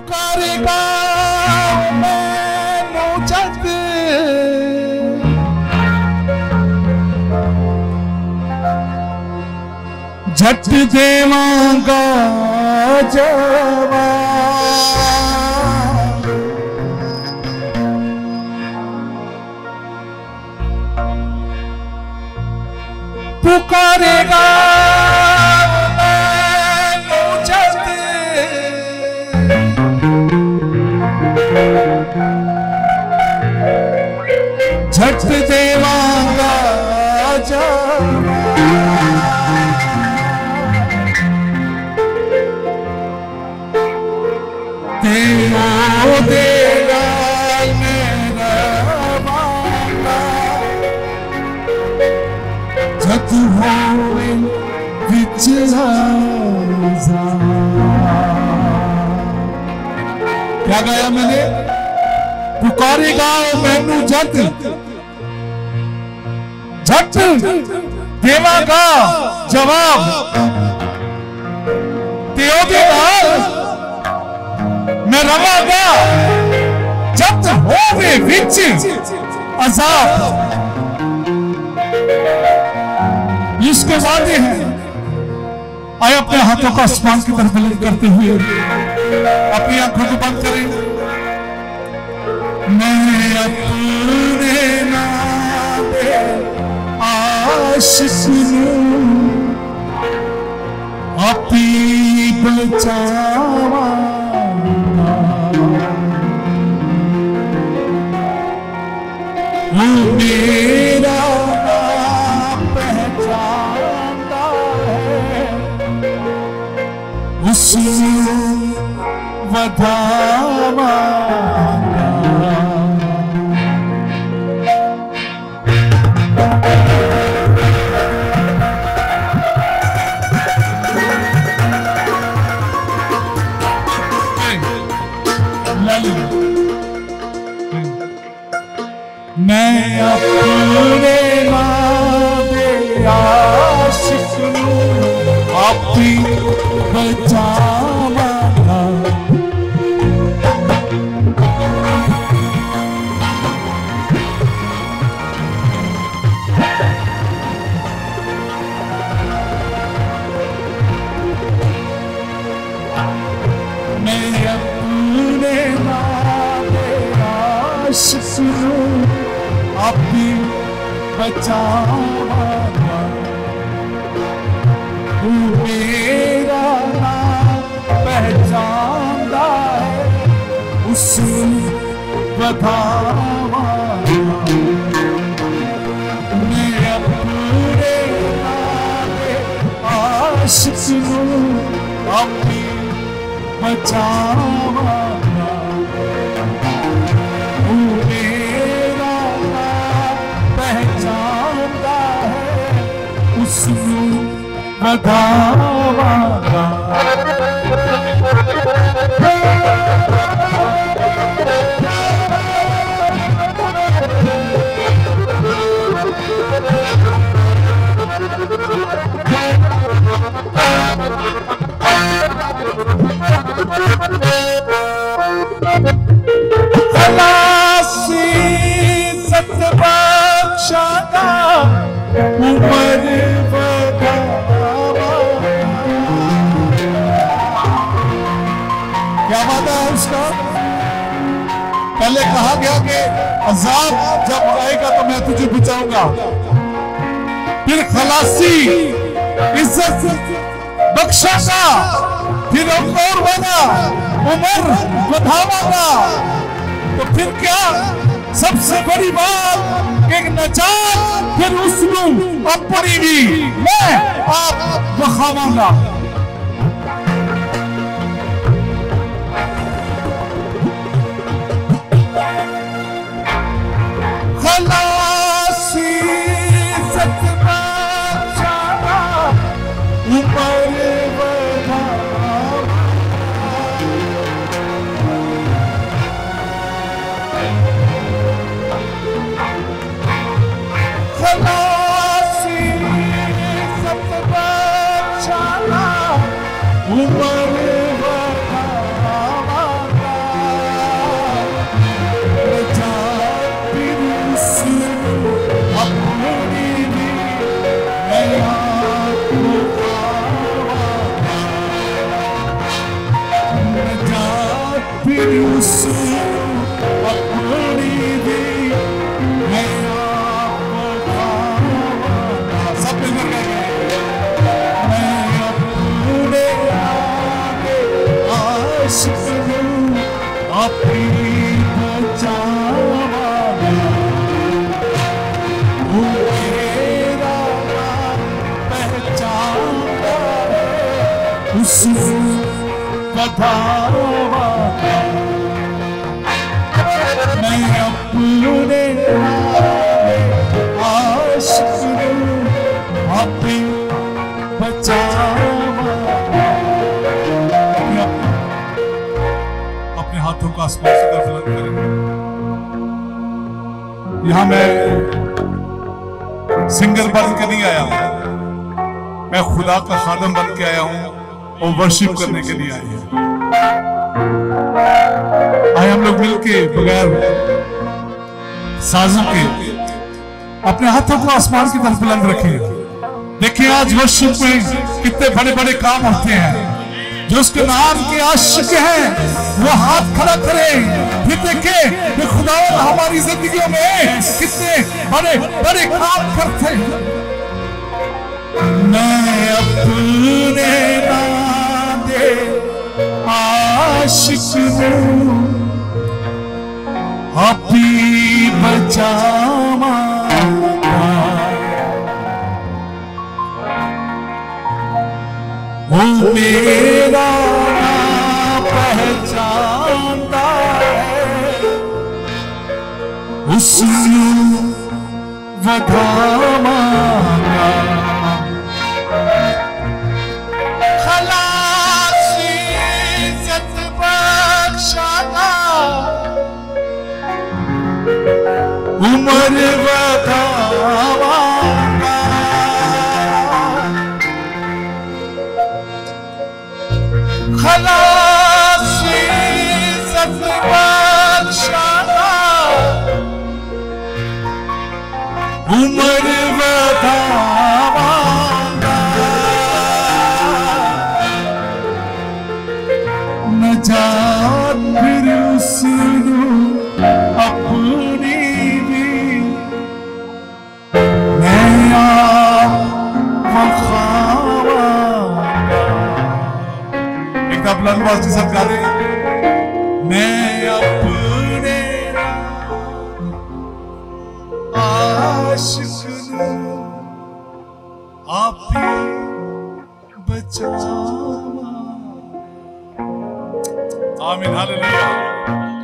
पुकारेगा मैनो जद, झट देवांगा जवाब, पुकारेगा मैनो जद, झट देवांगा जवाब, तेरो देगा मेरा बाबा, जत होवे विच हजार। क्या गाया मैंने? पुकारेगा मैनू जत, झट देवागा जवाब, तेरो देगा मैं रवागा जत होवे विच अजाब। इसके वादे हैं। आए अपने हाथों को आसमान की तरफ बुलंद करते हुए अपनी आंखों को बंद करें। मैं अपने नाते आशीष हूँ, अपनी बचावा मेरा नाम पहचानता है, उसमें वधा मांगा। मैं अपने नाते आशिक़ हूँ, अपनी बचावा मैं अपने नाते आशिक़ हूँ, अपनी बचावा तू मेरा नाम पहचानता है, उसने बतावा। मैं अपने नाते आशिक़ हूँ, अपनी बचावा बधावा। खलासी सतबख्शा का उमर उसका पहले कहा गया कि अजाब जब आएगा तो मैं तुझे बचाऊंगा, फिर खलासी इज्जत बख्शा का, फिर और बना उमर बढ़ावा का, तो फिर क्या सबसे बड़ी बात एक नजात, फिर उसको अपनी भी मैं आप बखावांगा। खलासी सतबख्शा का उमर बढ़ावा, खलासी सतबख्शा का यहां मैं सिंगर बन के नहीं आया हूं, मैं खुदा का खादम बन के आया हूं और वर्शिप करने के लिए आया हूं। आए हम लोग मिलके बगैर साजों के अपने हाथों को आसमान की तरफ बुलंद रखें। देखिए आज वर्शिप में कितने बड़े बड़े काम होते हैं। जो उसके नाम के आशिक हैं वो हाथ खड़ा करें। फिर देखे कि खुदा हमारी जिंदगियों में कितने बड़े बड़े काम करते हैं। मैं अपने नादे आशिक हूं, अभी बचावा ओ मेरा पहचानता है उसने वधा मांगा, खलास इज़्ज़त बख्शाता उम्र वधा उमर बता न जा फिर उसनु अपनी भी नया मखावा। एक लंबाज के साथ गा रहे Amen. Hallelujah.